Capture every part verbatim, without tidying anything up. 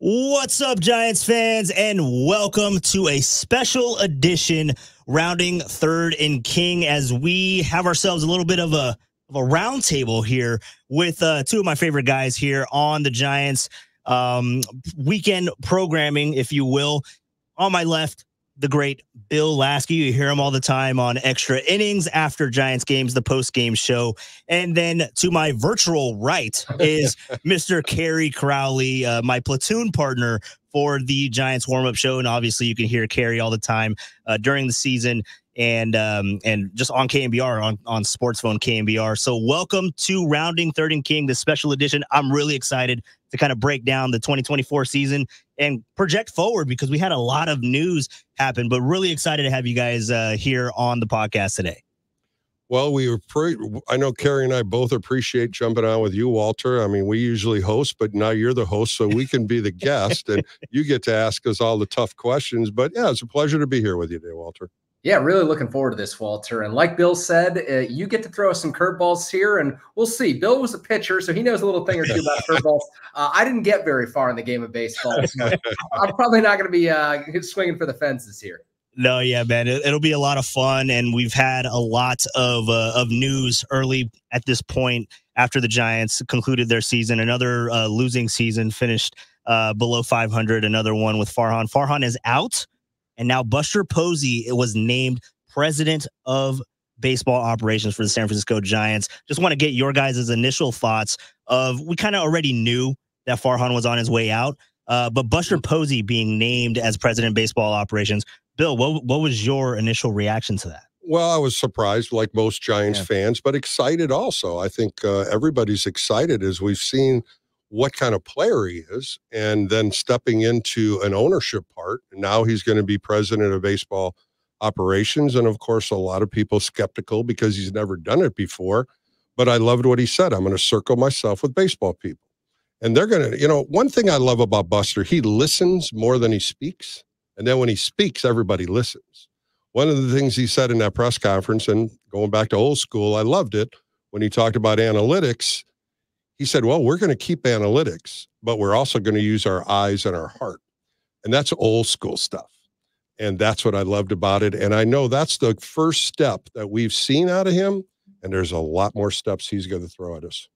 What's up, Giants fans, and welcome to a special edition Rounding Third and King as we have ourselves a little bit of a, of a round table here with uh, two of my favorite guys here on the Giants um, weekend programming, if you will. On my left, the great Bill Laskey. You hear him all the time on Extra Innings, after Giants games, the post-game show. And then to my virtual right is Mister Kerry Crowley, uh, my platoon partner for the Giants warm-up show. And obviously you can hear Kerry all the time uh, during the season and um, and just on K N B R, on, on SportsPhone K N B R. So welcome to Rounding Third and King, the special edition. I'm really excited to kind of break down the twenty twenty-four season and project forward because we had a lot of news happen, but really excited to have you guys uh, here on the podcast today. Well, we were pretty, I know Kerry and I both appreciate jumping on with you, Walter. I mean, we usually host, but now you're the host, so we can be the guest and you get to ask us all the tough questions. But yeah, it's a pleasure to be here with you today, Walter. Yeah, really looking forward to this, Walter. And like Bill said, uh, you get to throw us some curveballs here, and we'll see. Bill was a pitcher, so he knows a little thing or two about curveballs. Uh, I didn't get very far in the game of baseball, so I'm probably not going to be uh, swinging for the fences here. No, yeah, man, it, it'll be a lot of fun, and we've had a lot of uh, of news early at this point after the Giants concluded their season. Another uh, losing season, finished uh, below five hundred. Another one with Farhan. Farhan is out. And now Buster Posey was named president of baseball operations for the San Francisco Giants. Just want to get your guys' initial thoughts of, we kind of already knew that Farhan was on his way out, uh, but Buster Posey being named as president of baseball operations. Bill, what, what was your initial reaction to that? Well, I was surprised, like most Giants yeah. fans, but excited also. I think uh, everybody's excited as we've seen what kind of player he is, and then stepping into an ownership part. And now he's going to be president of baseball operations. And of course, a lot of people skeptical because he's never done it before, but I loved what he said. I'm going to circle myself with baseball people, and they're going to, you know, one thing I love about Buster, he listens more than he speaks. And then when he speaks, everybody listens. One of the things he said in that press conference, and going back to old school, I loved it when he talked about analytics. He said, well, we're going to keep analytics, but we're also going to use our eyes and our heart. And that's old school stuff. And that's what I loved about it. And I know that's the first step that we've seen out of him. And there's a lot more steps he's going to throw at us.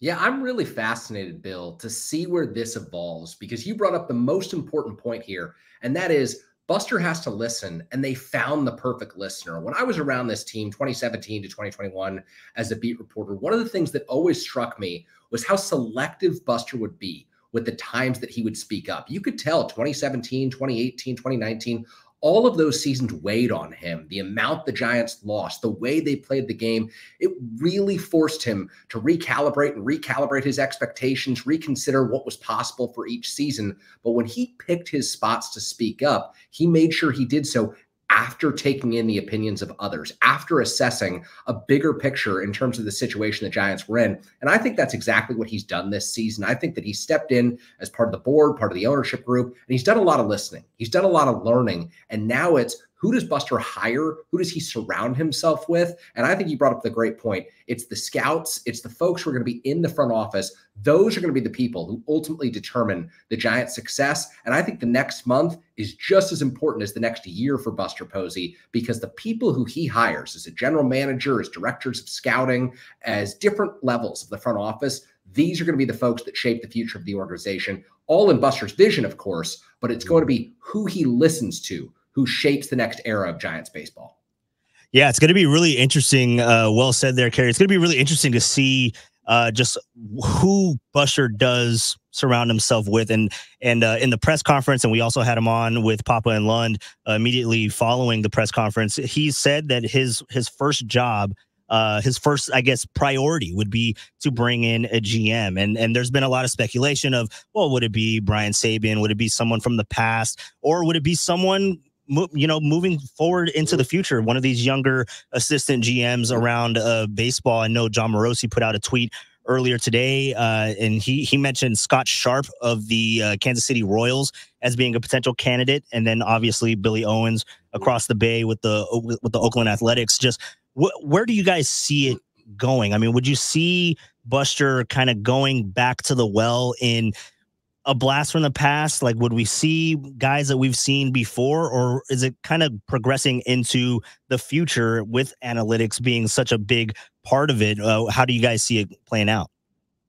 Yeah, I'm really fascinated, Bill, to see where this evolves, because you brought up the most important point here. And that is Buster has to listen, and they found the perfect listener. When I was around this team twenty seventeen to twenty twenty-one as a beat reporter, one of the things that always struck me was how selective Buster would be with the times that he would speak up. You could tell twenty seventeen, twenty eighteen, twenty nineteen, all of those seasons weighed on him. The amount the Giants lost, the way they played the game, it really forced him to recalibrate and recalibrate his expectations, reconsider what was possible for each season. But when he picked his spots to speak up, he made sure he did so after taking in the opinions of others, after assessing a bigger picture in terms of the situation the Giants were in. And I think that's exactly what he's done this season. I think that he stepped in as part of the board, part of the ownership group, and he's done a lot of listening. He's done a lot of learning. And now it's, who does Buster hire? Who does he surround himself with? And I think you brought up the great point. It's the scouts. It's the folks who are going to be in the front office. Those are going to be the people who ultimately determine the Giants' success. And I think the next month is just as important as the next year for Buster Posey, because the people who he hires as a general manager, as directors of scouting, as different levels of the front office, these are going to be the folks that shape the future of the organization. All in Buster's vision, of course, but it's going to be who he listens to who shapes the next era of Giants baseball. Yeah, it's going to be really interesting. Uh, well said there, Kerry. It's going to be really interesting to see uh, just who Buster does surround himself with. And and uh, in the press conference, and we also had him on with Papa and Lund uh, immediately following the press conference, he said that his his first job, uh, his first, I guess, priority would be to bring in a G M. And and there's been a lot of speculation of, well, would it be Brian Sabean? Would it be someone from the past? Or would it be someone, you know, moving forward into the future, one of these younger assistant G Ms around uh, baseball? I know John Morosi put out a tweet earlier today, uh, and he he mentioned Scott Sharp of the uh, Kansas City Royals as being a potential candidate, and then obviously Billy Owens across the bay with the with the Oakland Athletics. Just wh where do you guys see it going? I mean, would you see Buster kind of going back to the well in a blast from the past? Like, would we see guys that we've seen before, or is it kind of progressing into the future with analytics being such a big part of it? Uh, how do you guys see it playing out?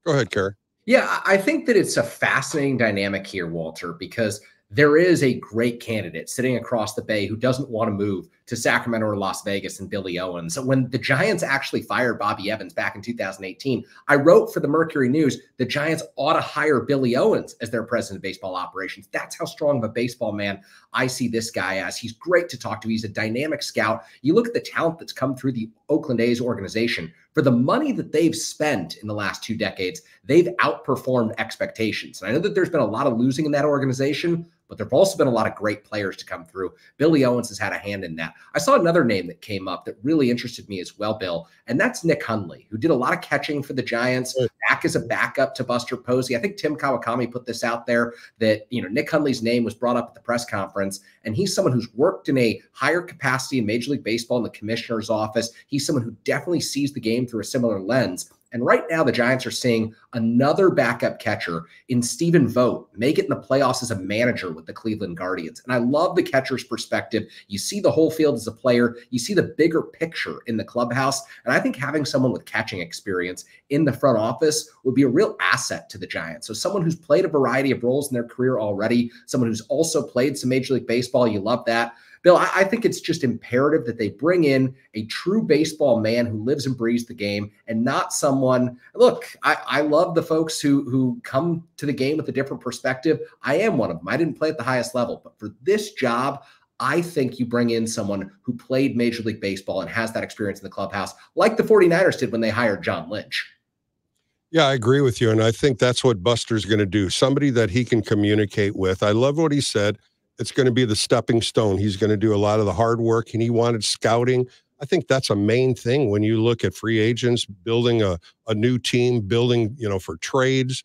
Go ahead, Kerry. Yeah, I think that it's a fascinating dynamic here, Walter, because there is a great candidate sitting across the bay who doesn't want to move to Sacramento or Las Vegas, and Billy Owens. So when the Giants actually fired Bobby Evans back in two thousand eighteen, I wrote for the Mercury News, the Giants ought to hire Billy Owens as their president of baseball operations. That's how strong of a baseball man I see this guy as. He's great to talk to. He's a dynamic scout. You look at the talent that's come through the Oakland A's organization. For the money that they've spent in the last two decades, they've outperformed expectations. And I know that there's been a lot of losing in that organization, but there've also been a lot of great players to come through. Billy Owens has had a hand in that. I saw another name that came up that really interested me as well, Bill, and that's Nick Hundley, who did a lot of catching for the Giants back as a backup to Buster Posey. I think Tim Kawakami put this out there that, you know, Nick Hundley's name was brought up at the press conference, and he's someone who's worked in a higher capacity in Major League Baseball in the commissioner's office. He's someone who definitely sees the game through a similar lens. And right now the Giants are seeing another backup catcher in Stephen Vogt make it in the playoffs as a manager with the Cleveland Guardians. And I love the catcher's perspective. You see the whole field as a player. You see the bigger picture in the clubhouse. And I think having someone with catching experience in the front office would be a real asset to the Giants. So someone who's played a variety of roles in their career already, someone who's also played some Major League Baseball. You love that. Bill, I think it's just imperative that they bring in a true baseball man who lives and breathes the game, and not someone. Look, I, I love the folks who, who come to the game with a different perspective. I am one of them. I didn't play at the highest level, but for this job, I think you bring in someone who played Major League Baseball and has that experience in the clubhouse, like the forty-niners did when they hired John Lynch. Yeah, I agree with you, and I think that's what Buster's going to do, somebody that he can communicate with. I love what he said. It's going to be the stepping stone. He's going to do a lot of the hard work, and he wanted scouting. I think that's a main thing when you look at free agents, building a, a new team, building, you know, for trades.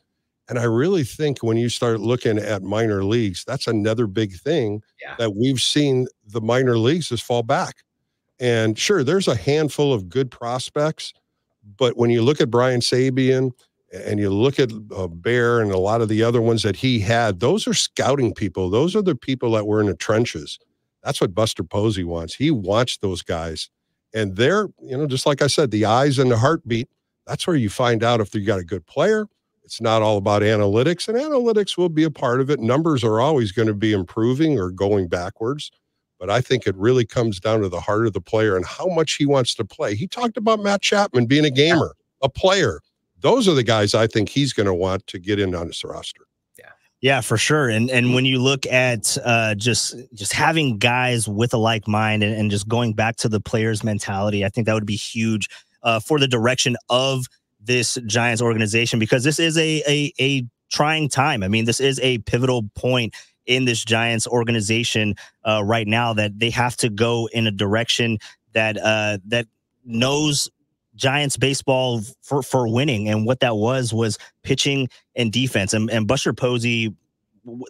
And I really think when you start looking at minor leagues, that's another big thing yeah. that we've seen the minor leagues just fall back. And sure, there's a handful of good prospects, but when you look at Brian Sabean, and you look at uh, Bear and a lot of the other ones that he had, those are scouting people. Those are the people that were in the trenches. That's what Buster Posey wants. He wants those guys. And they're, you know, just like I said, the eyes and the heartbeat, that's where you find out if you got a good player. It's not all about analytics, and analytics will be a part of it. Numbers are always going to be improving or going backwards. But I think it really comes down to the heart of the player and how much he wants to play. He talked about Matt Chapman being a gamer, a player. Those are the guys I think he's going to want to get in on his roster. Yeah, yeah, for sure. And and when you look at uh, just just having guys with a like mind, and, and just going back to the players' mentality, I think that would be huge uh, for the direction of this Giants organization, because this is a a, a trying time. I mean, this is a pivotal point in this Giants organization uh, right now, that they have to go in a direction that uh, that knows Giants baseball for, for winning. And what that was, was pitching and defense. And, and Buster Posey,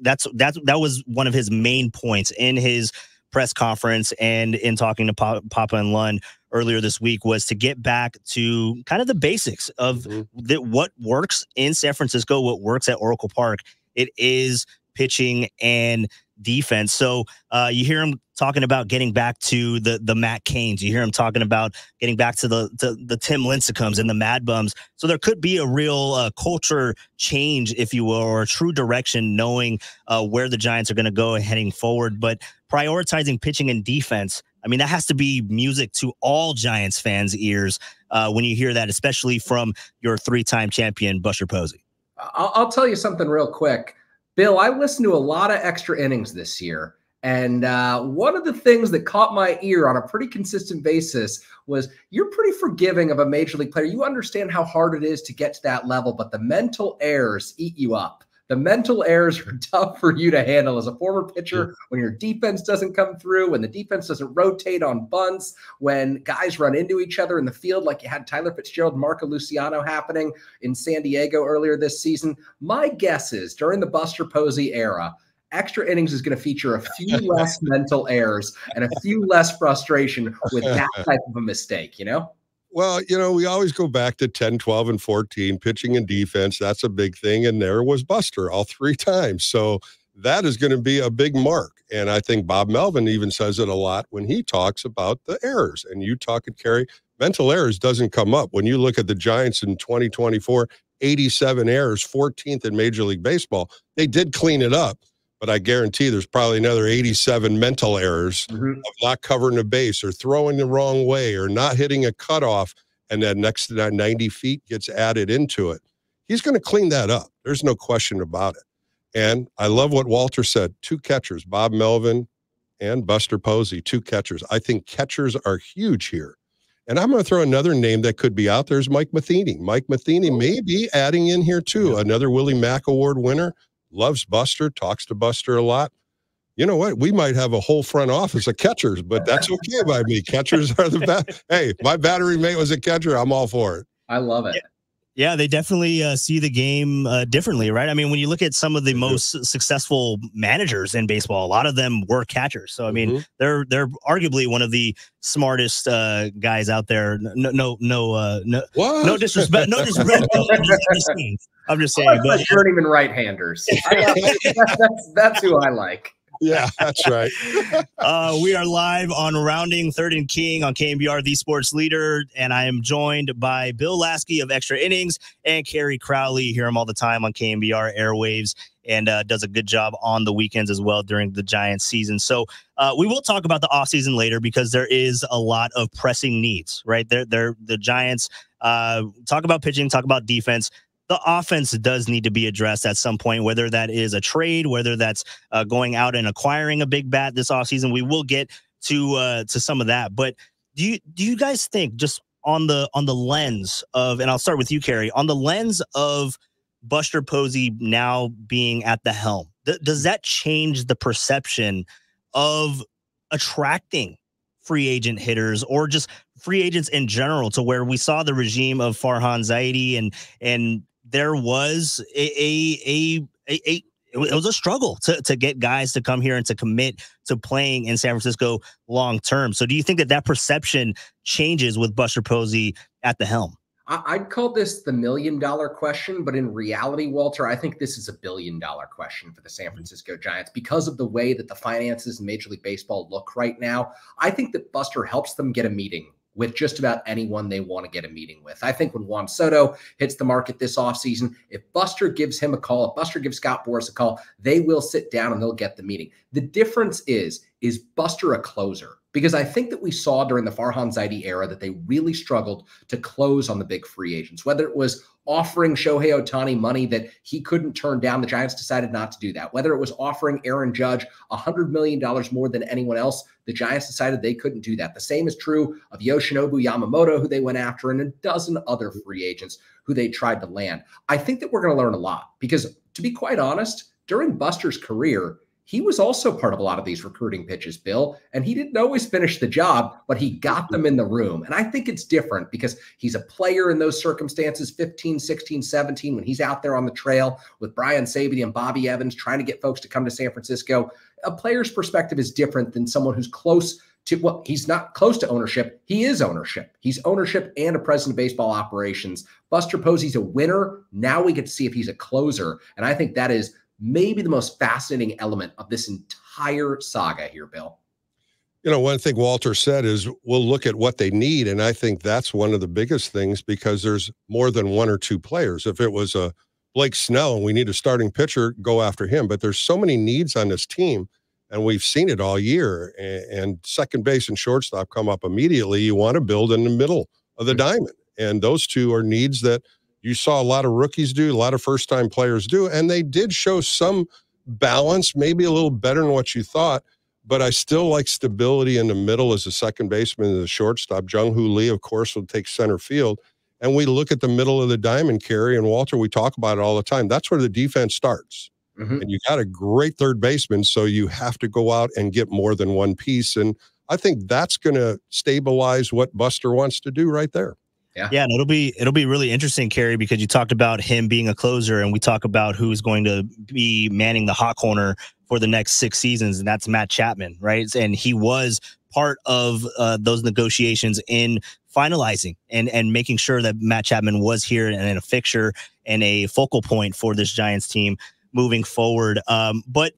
that's, that's, that was one of his main points in his press conference and in talking to Pop, Papa and Lund earlier this week, was to get back to kind of the basics of mm-hmm. the, what works in San Francisco, what works at Oracle Park. It is pitching and defense. So uh, you hear him talking about getting back to the the Matt Cains. You hear him talking about getting back to the to, the Tim Lincecums and the Mad Bums. So there could be a real uh, culture change, if you will, or a true direction, knowing uh, where the Giants are going to go heading forward. But prioritizing pitching and defense, I mean, that has to be music to all Giants fans' ears uh, when you hear that, especially from your three-time champion, Buster Posey. I'll, I'll tell you something real quick. Bill, I listened to a lot of extra innings this year, and uh, one of the things that caught my ear on a pretty consistent basis was you're pretty forgiving of a major league player. You understand how hard it is to get to that level, but the mental errors eat you up. The mental errors are tough for you to handle as a former pitcher when your defense doesn't come through, when the defense doesn't rotate on bunts, when guys run into each other in the field like you had Tyler Fitzgerald, Marco Luciano happening in San Diego earlier this season. My guess is during the Buster Posey era, extra innings is going to feature a few less mental errors and a few less frustration with that type of a mistake, you know? Well, you know, we always go back to ten, twelve, and fourteen, pitching and defense. That's a big thing. And there was Buster all three times. So that is going to be a big mark. And I think Bob Melvin even says it a lot when he talks about the errors. And you talk and carry, mental errors doesn't come up. When you look at the Giants in twenty twenty-four, eighty-seven errors, fourteenth in Major League Baseball. They did clean it up, but I guarantee there's probably another eighty-seven mental errors mm-hmm. of not covering the base or throwing the wrong way or not hitting a cutoff, and that next to that ninety feet gets added into it. He's going to clean that up. There's no question about it. And I love what Walter said. Two catchers, Bob Melvin and Buster Posey, two catchers. I think catchers are huge here. And I'm going to throw another name that could be out there is Mike Matheny. Mike Matheny may be adding in here too. Another Willie Mack Award winner, loves Buster, talks to Buster a lot. You know what? We might have a whole front office of catchers, but that's okay by me. Catchers are the best. Hey, my battery mate was a catcher. I'm all for it. I love it. Yeah. Yeah, they definitely uh, see the game uh, differently, right? I mean, when you look at some of the mm-hmm. most successful managers in baseball, a lot of them were catchers. So, I mean, mm-hmm. they're they're arguably one of the smartest uh, guys out there. No, no, no, uh, no, no disrespect. No disrespect. I'm just saying, but you aren't even right-handers. that's, that's who I like. Yeah, that's right. uh, we are live on Rounding Third and King on K N B R, the sports leader, and I am joined by Bill Laskey of Extra Innings and Kerry Crowley. You hear him all the time on K N B R airwaves, and uh, does a good job on the weekends as well during the Giants season. So uh, we will talk about the offseason later because there is a lot of pressing needs, right? They're, they're, the Giants uh, talk about pitching, talk about defense. The offense does need to be addressed at some point, whether that is a trade, whether that's uh, going out and acquiring a big bat this offseason. We will get to uh, to some of that. But do you do you guys think, just on the on the lens of, and I'll start with you, Kerry, on the lens of Buster Posey now being at the helm, th does that change the perception of attracting free agent hitters or just free agents in general, to where we saw the regime of Farhan Zaidi and and there was a, a, a, a, a, it was a struggle to, to get guys to come here and to commit to playing in San Francisco long-term. So do you think that that perception changes with Buster Posey at the helm? I'd call this the million-dollar question, but in reality, Walter, I think this is a billion-dollar question for the San Francisco Giants because of the way that the finances in Major League Baseball look right now. I think that Buster helps them get a meeting with just about anyone they want to get a meeting with. I think when Juan Soto hits the market this offseason, if Buster gives him a call, if Buster gives Scott Boras a call, they will sit down and they'll get the meeting. The difference is, is Buster a closer? Because I think that we saw during the Farhan Zaidi era that they really struggled to close on the big free agents, whether it was offering Shohei Ohtani money that he couldn't turn down. The Giants decided not to do that. Whether it was offering Aaron Judge one hundred million dollars more than anyone else, the Giants decided they couldn't do that. The same is true of Yoshinobu Yamamoto, who they went after, and a dozen other free agents who they tried to land. I think that we're going to learn a lot because, to be quite honest, during Buster's career, he was also part of a lot of these recruiting pitches, Bill, and he didn't always finish the job, but he got them in the room. And I think it's different because he's a player in those circumstances, fifteen, sixteen, seventeen, when he's out there on the trail with Brian Sabean and Bobby Evans trying to get folks to come to San Francisco. A player's perspective is different than someone who's close to, well, he's not close to ownership. He is ownership. He's ownership and a president of baseball operations. Buster Posey's a winner. Now we get to see if he's a closer. And I think that is maybe the most fascinating element of this entire saga here, Bill. You know, one thing Walter said is we'll look at what they need. And I think that's one of the biggest things because there's more than one or two players. If it was a Blake Snell and we need a starting pitcher, go after him. But there's so many needs on this team, and we've seen it all year. And, and second base and shortstop come up immediately. You want to build in the middle of the diamond. And those two are needs that you saw a lot of rookies do, a lot of first-time players do, and they did show some balance, maybe a little better than what you thought, but I still like stability in the middle as a second baseman and the shortstop. Jung-Hoo Lee, of course, will take center field, and we look at the middle of the diamond, Kerry, and Walter, we talk about it all the time. That's where the defense starts, mm-hmm. and you got a great third baseman, so you have to go out and get more than one piece, and I think that's going to stabilize what Buster wants to do right there. Yeah. yeah, and it'll be it'll be really interesting, Kerry, because you talked about him being a closer, and we talk about who's going to be manning the hot corner for the next six seasons, and that's Matt Chapman, right? And he was part of uh, those negotiations in finalizing and and making sure that Matt Chapman was here and in a fixture and a focal point for this Giants team moving forward. Um, but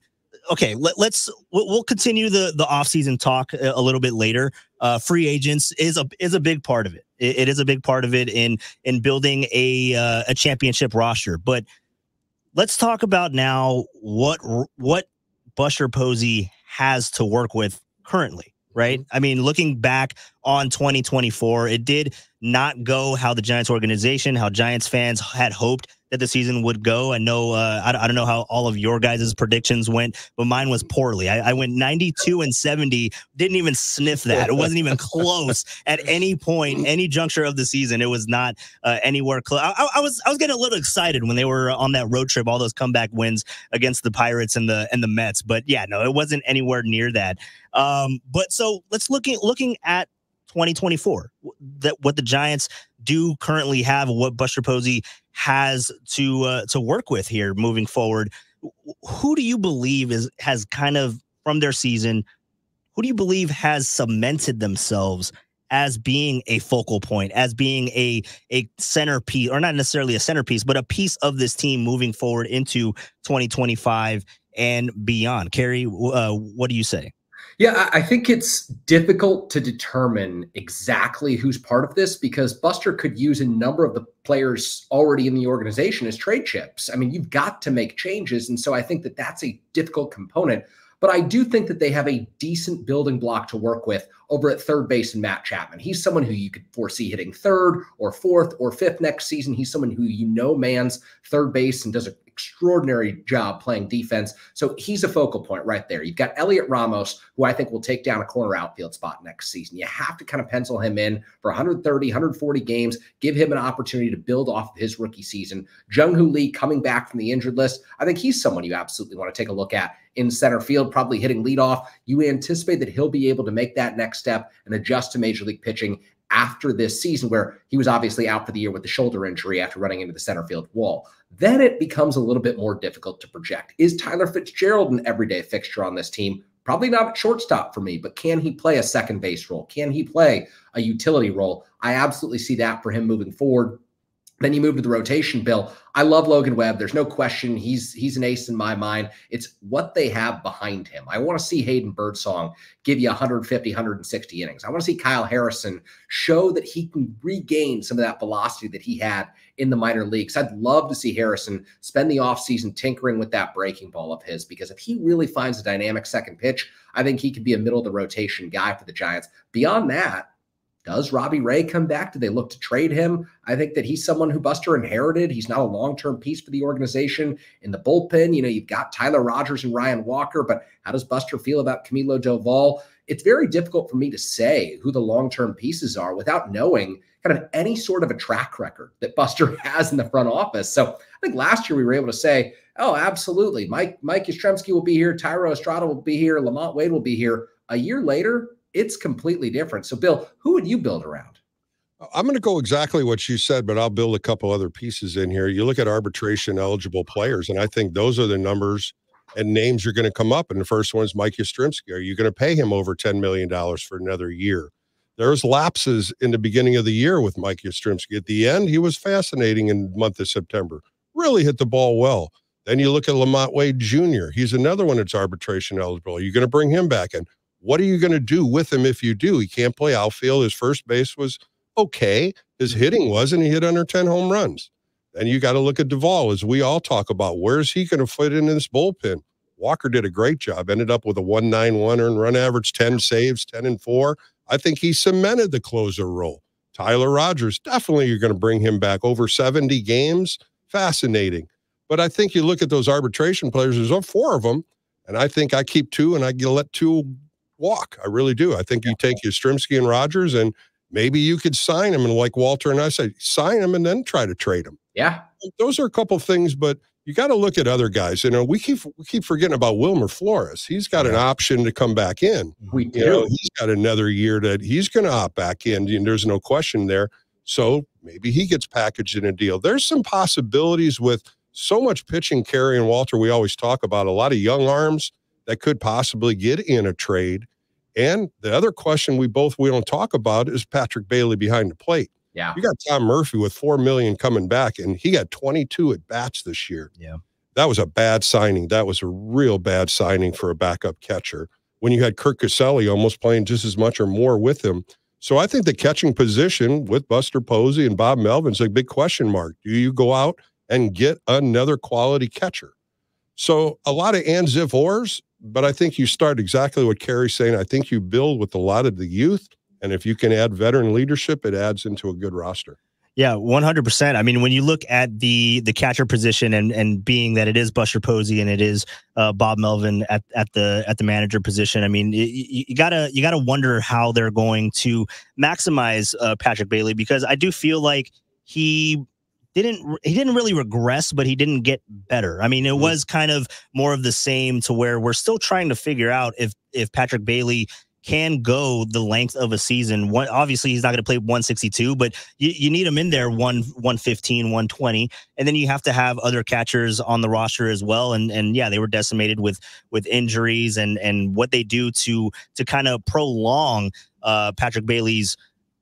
okay, let, let's we'll continue the the offseason talk a little bit later. Uh, free agents is a is a big part of it. It, it is a big part of it in in building a uh, a championship roster. But let's talk about now what what Buster Posey has to work with currently. Right. I mean, looking back on twenty twenty-four, it did not go how the Giants organization, how Giants fans had hoped that the season would go. I know uh, I, I don't know how all of your guys' predictions went, but mine was poorly. I, I went ninety-two and seventy, didn't even sniff that. It wasn't even close at any point, any juncture of the season. It was not uh, anywhere close. I, I was I was getting a little excited when they were on that road trip, all those comeback wins against the Pirates and the and the Mets. But yeah, no, it wasn't anywhere near that. Um, but so let's looking looking at twenty twenty-four, that what the Giants do currently have, what Buster Posey has to uh, to work with here moving forward. Who do you believe is has kind of from their season? Who do you believe has cemented themselves as being a focal point, as being a a centerpiece, or not necessarily a centerpiece, but a piece of this team moving forward into twenty twenty-five and beyond? Kerry, uh, what do you say? Yeah, I think it's difficult to determine exactly who's part of this because Buster could use a number of the players already in the organization as trade chips. I mean, you've got to make changes. And so I think that that's a difficult component. But I do think that they have a decent building block to work with over at third base in Matt Chapman. He's someone who you could foresee hitting third or fourth or fifth next season. He's someone who you know mans third base and does a extraordinary job playing defense. So he's a focal point right there. You've got Elliot Ramos, who I think will take down a corner outfield spot next season. You have to kind of pencil him in for one thirty, one forty games, give him an opportunity to build off of his rookie season. Jung-Hoo Lee coming back from the injured list. I think he's someone you absolutely want to take a look at in center field, probably hitting leadoff. You anticipate that he'll be able to make that next step and adjust to major league pitching after this season, where he was obviously out for the year with the shoulder injury after running into the center field wall. Then it becomes a little bit more difficult to project. Is Tyler Fitzgerald an everyday fixture on this team? Probably not at shortstop for me, but can he play a second base role? Can he play a utility role? I absolutely see that for him moving forward. Then you move to the rotation, Bill. I love Logan Webb. There's no question. He's he's an ace in my mind. It's what they have behind him. I want to see Hayden Birdsong give you one fifty, one sixty innings. I want to see Kyle Harrison show that he can regain some of that velocity that he had in the minor leagues. I'd love to see Harrison spend the offseason tinkering with that breaking ball of his, because if he really finds a dynamic second pitch, I think he could be a middle of the rotation guy for the Giants. Beyond that, does Robbie Ray come back? Do they look to trade him? I think that he's someone who Buster inherited. He's not a long-term piece for the organization. In the bullpen, you know, you've got Tyler Rogers and Ryan Walker, but how does Buster feel about Camilo Doval? It's very difficult for me to say who the long-term pieces are without knowing kind of any sort of a track record that Buster has in the front office. So I think last year we were able to say, oh, absolutely, Mike, Mike Yastrzemski will be here, Tyro Estrada will be here, Lamont Wade will be here. A year later, it's completely different. So, Bill, who would you build around? I'm going to go exactly what you said, but I'll build a couple other pieces in here. You look at arbitration eligible players, and I think those are the numbers and names you're going to come up. And the first one is Mike Yastrzemski. Are you going to pay him over ten million dollars for another year? There's lapses in the beginning of the year with Mike Yastrzemski. At the end, he was fascinating in the month of September. Really hit the ball well. Then you look at Lamont Wade Junior He's another one that's arbitration eligible. Are you going to bring him back in? What are you going to do with him if you do? He can't play outfield. His first base was okay. His hitting wasn't. He hit under ten home runs. And you got to look at Duvall, as we all talk about. Where's he going to fit in this bullpen? Walker did a great job. Ended up with a one ninety-one earned run average, ten saves, ten and four. I think he cemented the closer role. Tyler Rogers, definitely you're going to bring him back. Over seventy games, fascinating. But I think you look at those arbitration players, there's four of them, and I think I keep two and I let two walk. I really do. I think you take Yastrzemski and Rogers, and maybe you could sign them. And like Walter and I said, sign them and then try to trade them. Yeah. Those are a couple things, but you got to look at other guys. You know, we keep, we keep forgetting about Wilmer Flores. He's got an option to come back in. We do. You know, he's got another year that he's going to opt back in, and there's no question there. So maybe he gets packaged in a deal. There's some possibilities with so much pitching, Kerry and Walter, we always talk about a lot of young arms that could possibly get in a trade. And the other question we both we don't talk about is Patrick Bailey behind the plate. Yeah. You got Tom Murphy with four million dollars coming back, and he got twenty-two at-bats this year. Yeah. That was a bad signing. That was a real bad signing for a backup catcher when you had Kirk Caselli almost playing just as much or more with him. So I think the catching position with Buster Posey and Bob Melvin is a big question mark. Do you go out and get another quality catcher? So a lot of ands, if, ors, but I think you start exactly what Kerry's saying. I think you build with a lot of the youth, and if you can add veteran leadership, it adds into a good roster. Yeah, one hundred percent. I mean, when you look at the the catcher position, and and being that it is Buster Posey and it is uh, Bob Melvin at at the at the manager position, I mean, it, you gotta you gotta wonder how they're going to maximize uh, Patrick Bailey, because I do feel like he didn't he didn't really regress, but he didn't get better. I mean, it was kind of more of the same, to where we're still trying to figure out if if Patrick Bailey can go the length of a season. One, obviously, he's not going to play one sixty-two, but you, you need him in there one fifteen, one twenty, and then you have to have other catchers on the roster as well. And and yeah, they were decimated with with injuries and and what they do to to kind of prolong uh, Patrick Bailey's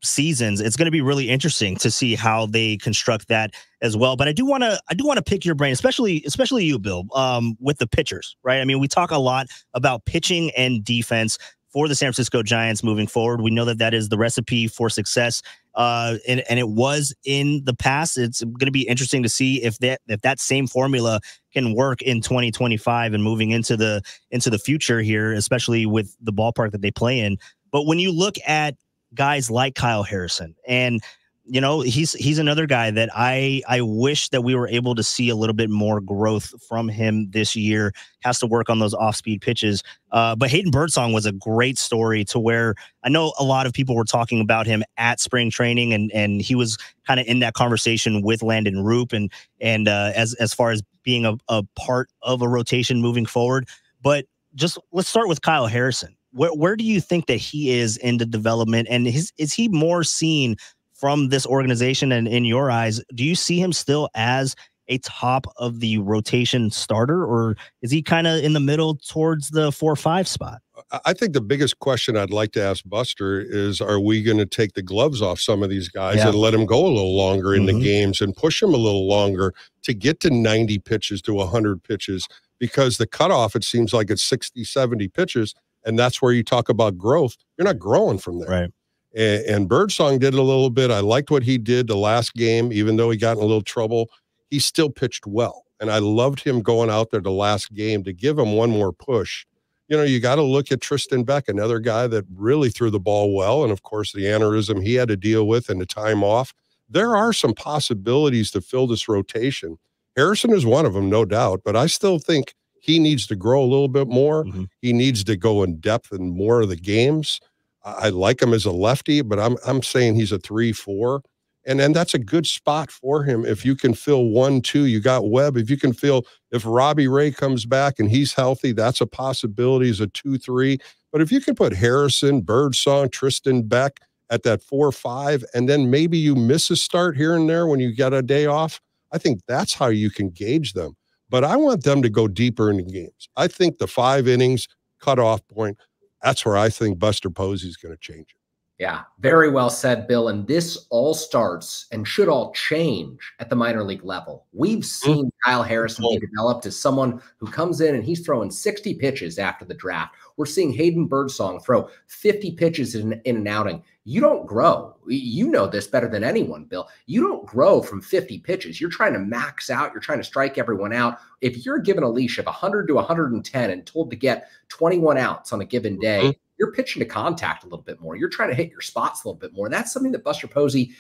seasons. It's going to be really interesting to see how they construct that as well. But I do want to I do want to pick your brain, especially especially you, Bill, um, with the pitchers, right? I mean, we talk a lot about pitching and defense for the San Francisco Giants moving forward. We know that that is the recipe for success, uh, and, and it was in the past. It's going to be interesting to see if that if that same formula can work in twenty twenty-five and moving into the into the future here, especially with the ballpark that they play in. But when you look at guys like Kyle Harrison, and you know, he's he's another guy that I I wish that we were able to see a little bit more growth from him this year. Has to work on those off-speed pitches. Uh, but Hayden Birdsong was a great story, to where I know a lot of people were talking about him at spring training, and and he was kind of in that conversation with Landon Roop, and and uh, as as far as being a, a part of a rotation moving forward. But just let's start with Kyle Harrison. Where where do you think that he is in the development, and his, is he more seen from this organization, and in your eyes, do you see him still as a top of the rotation starter, or is he kind of in the middle towards the four or five spot? I think the biggest question I'd like to ask Buster is, are we going to take the gloves off some of these guys yeah. and let them go a little longer in mm-hmm. the games and push them a little longer to get to ninety pitches to one hundred pitches, because the cutoff, it seems like it's sixty, seventy pitches. And that's where you talk about growth. You're not growing from there. Right. And Birdsong did it a little bit. I liked what he did the last game, even though he got in a little trouble. He still pitched well, and I loved him going out there the last game to give him one more push. You know, you got to look at Tristan Beck, another guy that really threw the ball well, and, of course, the aneurysm he had to deal with and the time off. There are some possibilities to fill this rotation. Harrison is one of them, no doubt, but I still think he needs to grow a little bit more. Mm-hmm. He needs to go in depth in more of the games. I like him as a lefty, but I'm I'm saying he's a three four, and then that's a good spot for him if you can fill one, two. You got Webb. If you can fill, if Robbie Ray comes back and he's healthy, that's a possibility as a two three. But if you can put Harrison, Birdsong, Tristan Beck at that four five, and then maybe you miss a start here and there when you get a day off, I think that's how you can gauge them. But I want them to go deeper in the games. I think the five innings cutoff point, that's where I think Buster Posey is going to change it. Yeah, very well said, Bill. And this all starts and should all change at the minor league level. We've seen mm-hmm. Kyle Harrison mm-hmm. developed as someone who comes in and he's throwing sixty pitches after the draft. We're seeing Hayden Birdsong throw fifty pitches in, in an outing. You don't grow. You know this better than anyone, Bill. You don't grow from fifty pitches. You're trying to max out. You're trying to strike everyone out. If you're given a leash of one hundred to one ten and told to get twenty-one outs on a given day, mm-hmm. you're pitching to contact a little bit more. You're trying to hit your spots a little bit more. That's something that Buster Posey,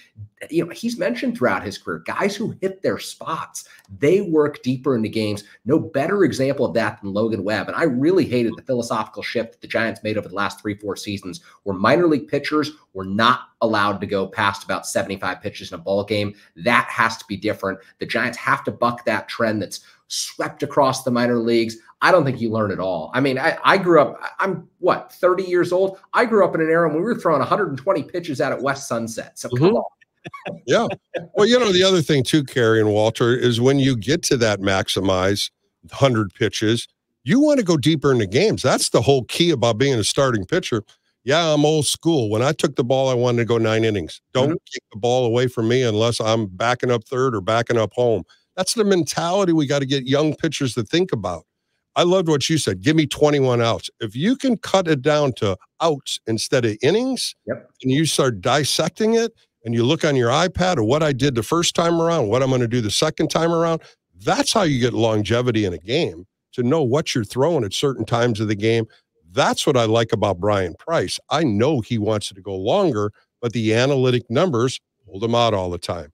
you know, he's mentioned throughout his career. Guys who hit their spots, they work deeper into games. No better example of that than Logan Webb. And I really hated the philosophical shift that the Giants made over the last three, four seasons, where minor league pitchers were not allowed to go past about seventy-five pitches in a ball game. That has to be different. The Giants have to buck that trend that's swept across the minor leagues. I don't think you learn at all. I mean, I, I grew up, I'm what, thirty years old? I grew up in an era when we were throwing one hundred twenty pitches out at West Sunset. So mm-hmm. come on. Yeah. Well, you know, the other thing too, Kerry and Walter, is when you get to that maximize one hundred pitches, you want to go deeper into games. That's the whole key about being a starting pitcher. Yeah, I'm old school. When I took the ball, I wanted to go nine innings. Don't mm-hmm. take the ball away from me unless I'm backing up third or backing up home. That's the mentality we got to get young pitchers to think about. I loved what you said. Give me twenty-one outs. If you can cut it down to outs instead of innings, yep. and you start dissecting it, and you look on your iPad or what I did the first time around, what I'm going to do the second time around, that's how you get longevity in a game, to know what you're throwing at certain times of the game. That's what I like about Brian Price. I know he wants it to go longer, but the analytic numbers hold him out all the time.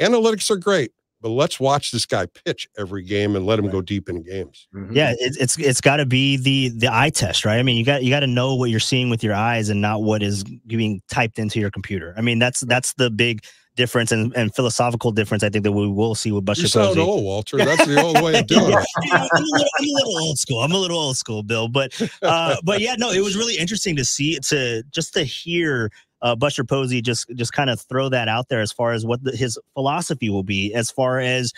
Analytics are great, but let's watch this guy pitch every game and let him go deep in games. Mm-hmm. Yeah, it's it's, it's got to be the the eye test, right? I mean, you got you got to know what you're seeing with your eyes and not what is being typed into your computer. I mean, that's that's the big difference and, and philosophical difference I think that we will see with Buster Posey. You sound old, Walter. That's the old way of doing it. You know, I'm, a little, I'm a little old school. I'm a little old school, Bill. But uh, but yeah, no, it was really interesting to see to just to hear. Uh, Buster Posey just just kind of throw that out there as far as what the, his philosophy will be, as far as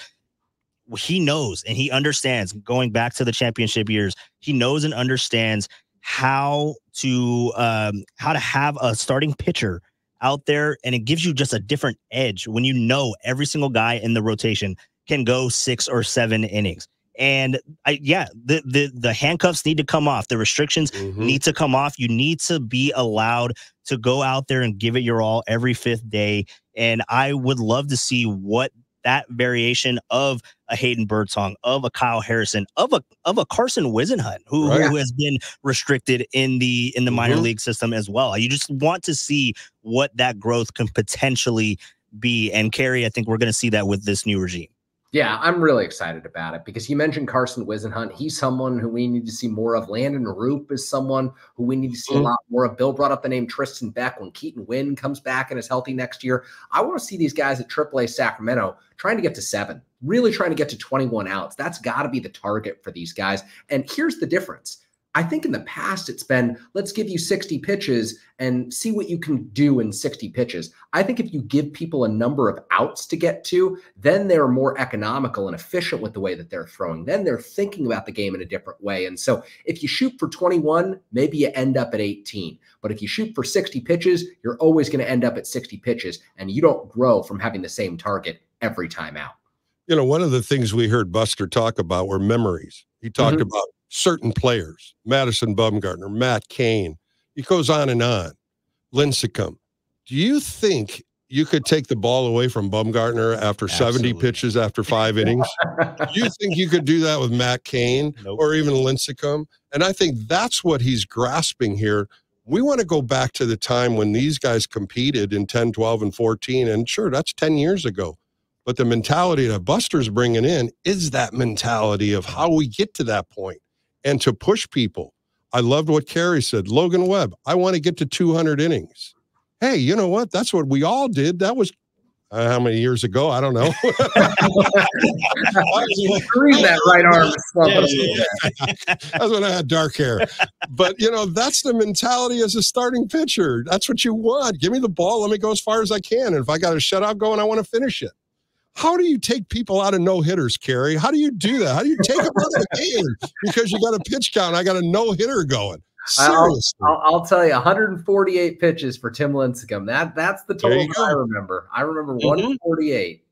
he knows and he understands, going back to the championship years, he knows and understands how to um, how to have a starting pitcher out there, and it gives you just a different edge when you know every single guy in the rotation can go six or seven innings. And I, yeah, the, the the handcuffs need to come off. The restrictions mm-hmm. need to come off. You need to be allowed to go out there and give it your all every fifth day. And I would love to see what that variation of a Hayden Birdsong, of a Kyle Harrison, of a of a Carson Wisenhunt, who, right. who has been restricted in the in the mm-hmm. minor league system as well. You just want to see what that growth can potentially be. And Kerry, I think we're going to see that with this new regime. Yeah, I'm really excited about it because you mentioned Carson Wisenhunt. He's someone who we need to see more of. Landon Roop is someone who we need to see a lot more of. Bill brought up the name Tristan Beck when Keaton Wynn comes back and is healthy next year. I want to see these guys at triple A Sacramento trying to get to seven, really trying to get to twenty-one outs. That's got to be the target for these guys. And here's the difference. I think in the past it's been, let's give you sixty pitches and see what you can do in sixty pitches. I think if you give people a number of outs to get to, then they're more economical and efficient with the way that they're throwing. Then they're thinking about the game in a different way. And so if you shoot for twenty-one, maybe you end up at eighteen. But if you shoot for sixty pitches, you're always going to end up at sixty pitches, and you don't grow from having the same target every time out. You know, one of the things we heard Buster talk about were memories. He talked mm-hmm. about certain players, Madison Bumgarner, Matt Cain. He goes on and on. Lincecum. Do you think you could take the ball away from Bumgarner after Absolutely. seventy pitches after five innings? Do you think you could do that with Matt Cain nope. or even Lincecum? And I think that's what he's grasping here. We want to go back to the time when these guys competed in ten, twelve, and fourteen. And sure, that's ten years ago. But the mentality that Buster's bringing in is that mentality of how we get to that point. And to push people. I loved what Kerry said. Logan Webb, I want to get to two hundred innings. Hey, you know what? That's what we all did. That was uh, how many years ago? I don't know. That right arm. That's when I had dark hair. But, you know, that's the mentality as a starting pitcher. That's what you want. Give me the ball. Let me go as far as I can. And if I got a shutout going, I want to finish it. How do you take people out of no-hitters, Kerry? How do you do that? How do you take them out of the game? Because you got a pitch count. I got a no-hitter going. Seriously. I'll, I'll, I'll tell you, one hundred forty-eight pitches for Tim Lincecum. That, that's the total I remember. I remember mm-hmm. one hundred forty-eight.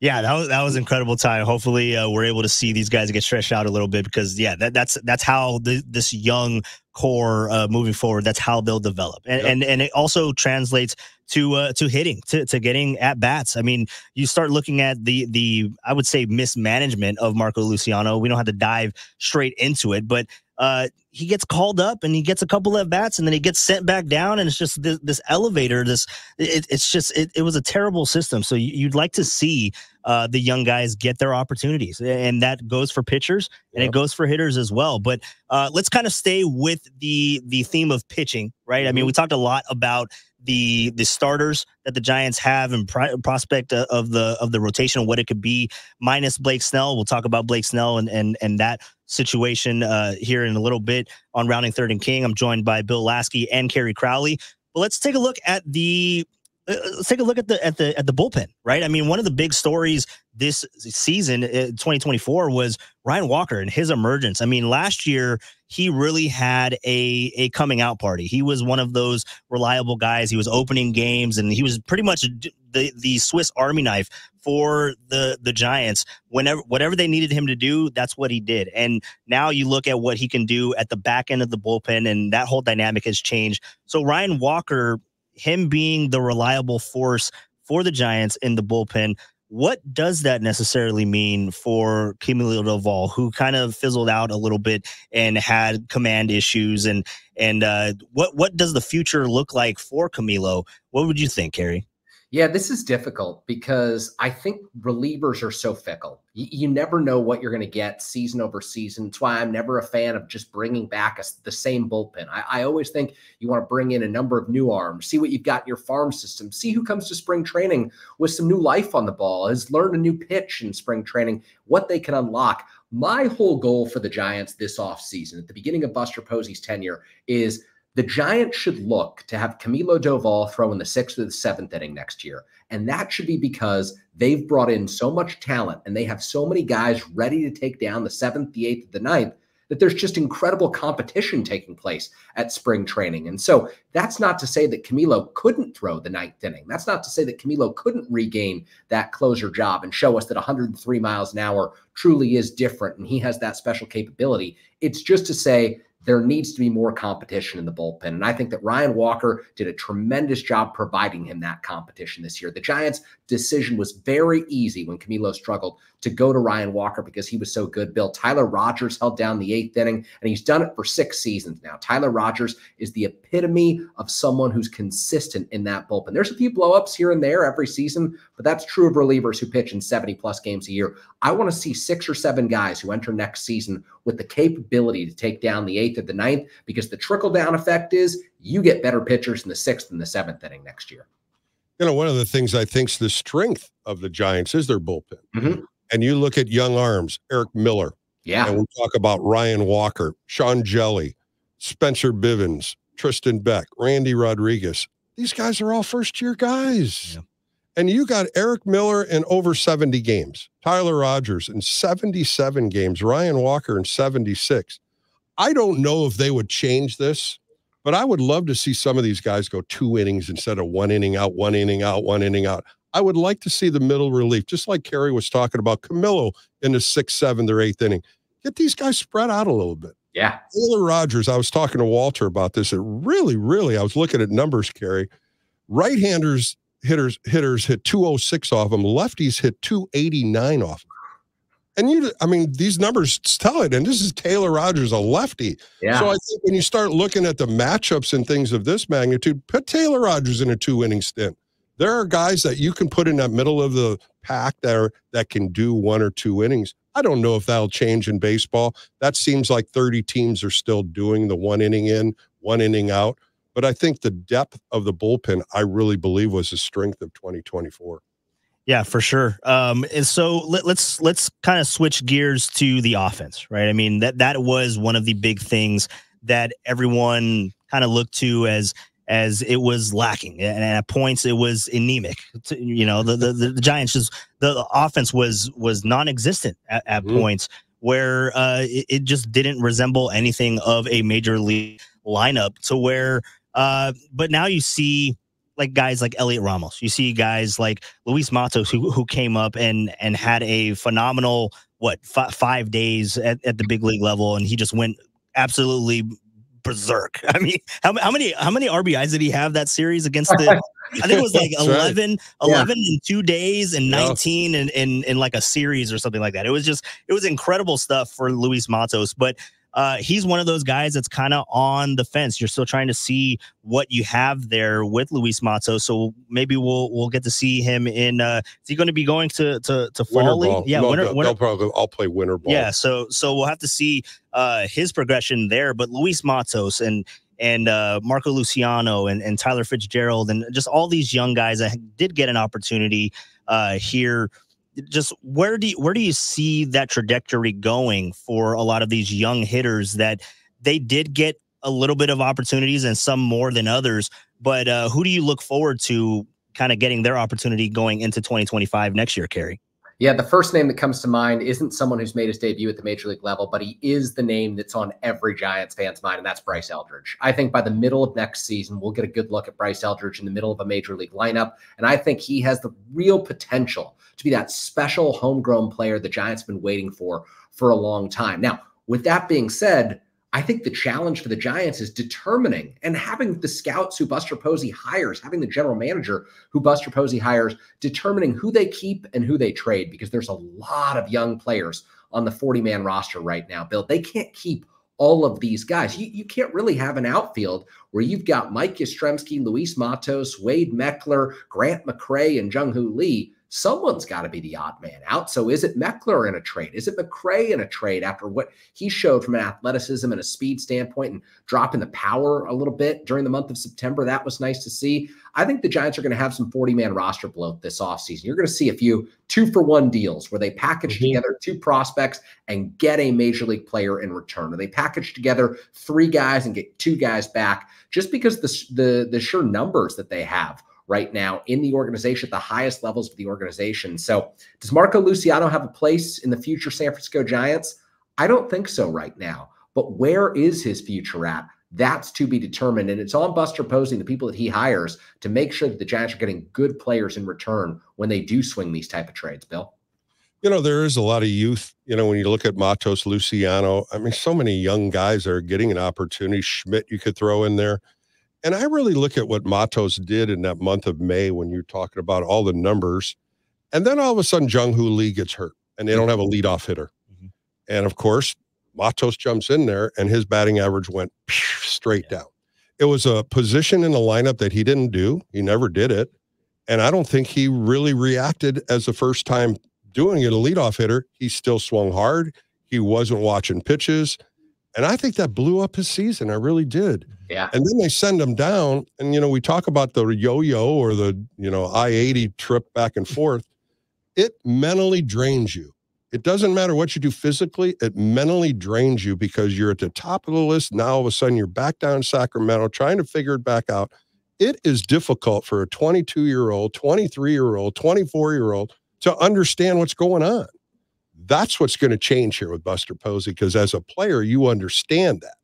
Yeah, that was that was incredible time. Hopefully, uh, we're able to see these guys get stretched out a little bit because, yeah, that, that's that's how the, this young core uh, moving forward. That's how they'll develop, and yep. and and it also translates to uh, to hitting, to to getting at bats. I mean, you start looking at the the I would say mismanagement of Marco Luciano. We don't have to dive straight into it, but uh, he gets called up and he gets a couple at bats, and then he gets sent back down, and it's just this, this elevator. This it, it's just it, it was a terrible system. So you, you'd like to see. Uh, the young guys get their opportunities, and that goes for pitchers and yep. it goes for hitters as well. But uh, let's kind of stay with the the theme of pitching, right? Mm-hmm. I mean, we talked a lot about the the starters that the Giants have and pro prospect of the of the rotation and what it could be, minus Blake Snell. We'll talk about Blake Snell and and and that situation uh, here in a little bit on Rounding Third and King. I'm joined by Bill Laskey and Kerry Crowley. But let's take a look at the let's take a look at the at the at the bullpen, right? I mean, one of the big stories this season, twenty twenty-four, was Ryan Walker and his emergence. I mean, last year he really had a a coming out party. He was one of those reliable guys. He was opening games, and he was pretty much the the Swiss Army knife for the the Giants. Whenever whatever they needed him to do, that's what he did. And now you look at what he can do at the back end of the bullpen, and that whole dynamic has changed. So Ryan Walker, him being the reliable force for the Giants in the bullpen, what does that necessarily mean for Camilo Doval, who kind of fizzled out a little bit and had command issues? And and uh, what what does the future look like for Camilo? What would you think, Kerry? Yeah, this is difficult because I think relievers are so fickle. You, you never know what you're going to get season over season. That's why I'm never a fan of just bringing back a, the same bullpen. I, I always think you want to bring in a number of new arms, see what you've got in your farm system, see who comes to spring training with some new life on the ball, has learned a new pitch in spring training, what they can unlock. My whole goal for the Giants this offseason, at the beginning of Buster Posey's tenure, is the Giants should look to have Camilo Doval throw in the sixth or the seventh inning next year. And that should be because they've brought in so much talent and they have so many guys ready to take down the seventh, the eighth, the ninth, that there's just incredible competition taking place at spring training. And so that's not to say that Camilo couldn't throw the ninth inning. That's not to say that Camilo couldn't regain that closer job and show us that one hundred three miles an hour truly is different and he has that special capability. It's just to say there needs to be more competition in the bullpen. And I think that Ryan Walker did a tremendous job providing him that competition this year. The Giants' decision was very easy when Camilo struggled to go to Ryan Walker because he was so good. Bill, Tyler Rogers held down the eighth inning, and he's done it for six seasons now. Tyler Rogers is the epitome of someone who's consistent in that bullpen. There's a few blowups here and there every season, but that's true of relievers who pitch in seventy plus games a year. I want to see six or seven guys who enter next season with the capability to take down the eighth of the ninth, because the trickle-down effect is you get better pitchers in the sixth and the seventh inning next year. You know, one of the things I think's the strength of the Giants is their bullpen. Mm-hmm. And you look at young arms, Eric Miller. Yeah. And we talk about Ryan Walker, Sean Jelly, Spencer Bivens, Tristan Beck, Randy Rodriguez. These guys are all first-year guys. Yeah. And you got Eric Miller in over seventy games, Tyler Rogers in seventy-seven games, Ryan Walker in seventy-six. I don't know if they would change this, but I would love to see some of these guys go two innings instead of one inning out, one inning out, one inning out. I would like to see the middle relief, just like Kerry was talking about, Camilo in the sixth, seventh, or eighth inning. Get these guys spread out a little bit. Yeah. Tyler Rogers, I was talking to Walter about this. It really, really, I was looking at numbers, Kerry. Right-handers, hitters, hitters hit two oh six off them. Lefties hit two eighty-nine off them. And you, I mean, these numbers tell it. And this is Taylor Rogers, a lefty. Yeah. So I think when you start looking at the matchups and things of this magnitude, put Taylor Rogers in a two-inning stint. There are guys that you can put in that middle of the pack that are, that can do one or two innings. I don't know if that'll change in baseball. That seems like thirty teams are still doing the one inning in, one inning out. But I think the depth of the bullpen, I really believe, was the strength of twenty twenty-four. Yeah, for sure. Um, and so let, let's let's kind of switch gears to the offense, right? I mean, that that was one of the big things that everyone kind of looked to as as it was lacking, and at points it was anemic. You know, the the, the Giants just the offense was was non-existent at, at mm-hmm. points where uh, it, it just didn't resemble anything of a major league lineup. To where, uh, but now you see, like guys like Elliot Ramos, you see guys like Luis Matos, who who came up and and had a phenomenal what f five days at, at the big league level, and he just went absolutely berserk. I mean, how, how many how many R B Is did he have that series against the? I think it was like eleven, right. eleven yeah. in two days, and nineteen yeah. in, in in like a series or something like that. It was just it was incredible stuff for Luis Matos, but. Uh, he's one of those guys that's kind of on the fence. You're still trying to see what you have there with Luis Matos. So maybe we'll we'll get to see him in. Uh, is he going to be going to to to fall league? Yeah, no, winter, no, winter. They'll probably I'll play winter ball. Yeah, so so we'll have to see uh, his progression there. But Luis Matos and and uh, Marco Luciano and and Tyler Fitzgerald and just all these young guys that did get an opportunity uh, here. Just where do you, where do you see that trajectory going for a lot of these young hitters that they did get a little bit of opportunities and some more than others? But uh, who do you look forward to kind of getting their opportunity going into twenty twenty-five next year, Kerry? Yeah, the first name that comes to mind isn't someone who's made his debut at the major league level, but he is the name that's on every Giants fan's mind, and that's Bryce Eldridge. I think by the middle of next season, we'll get a good look at Bryce Eldridge in the middle of a major league lineup, and I think he has the real potential to be that special homegrown player the Giants have been waiting for for a long time. Now, with that being said, I think the challenge for the Giants is determining and having the scouts who Buster Posey hires, having the general manager who Buster Posey hires, determining who they keep and who they trade, because there's a lot of young players on the forty man roster right now, Bill. They can't keep all of these guys. You, you can't really have an outfield where you've got Mike Yastrzemski, Luis Matos, Wade Meckler, Grant McCrae, and Jung-Hoo Lee. Someone's got to be the odd man out. So is it Meckler in a trade? Is it McCrae in a trade after what he showed from an athleticism and a speed standpoint and dropping the power a little bit during the month of September? That was nice to see. I think the Giants are going to have some forty man roster bloat this offseason. You're going to see a few two for one deals where they package mm-hmm. together two prospects and get a major league player in return, or they package together three guys and get two guys back, just because the, the, the sheer numbers that they have right now in the organization, at the highest levels of the organization. So does Marco Luciano have a place in the future San Francisco Giants? I don't think so right now, but where is his future at? That's to be determined. And it's on Buster Posey, the people that he hires, to make sure that the Giants are getting good players in return when they do swing these type of trades, Bill. You know, there is a lot of youth, you know, when you look at Matos, Luciano, I mean, so many young guys are getting an opportunity. Schmidt, you could throw in there. And I really look at what Matos did in that month of May when you're talking about all the numbers. And then all of a sudden, Jung-Hoo Lee gets hurt, and they don't have a leadoff hitter. Mm-hmm. And, of course, Matos jumps in there, and his batting average went straight yeah. down. It was a position in the lineup that he didn't do. He never did it. And I don't think he really reacted as the first time doing it, a leadoff hitter. He still swung hard. He wasn't watching pitches. And I think that blew up his season. I really did. Yeah. And then they send him down. And, you know, we talk about the yo-yo or the, you know, I eighty trip back and forth. It mentally drains you. It doesn't matter what you do physically. It mentally drains you because you're at the top of the list. Now, all of a sudden, you're back down in Sacramento trying to figure it back out. It is difficult for a twenty-two-year-old, twenty-three-year-old, twenty-four-year-old to understand what's going on. That's what's going to change here with Buster Posey, because as a player, you understand that.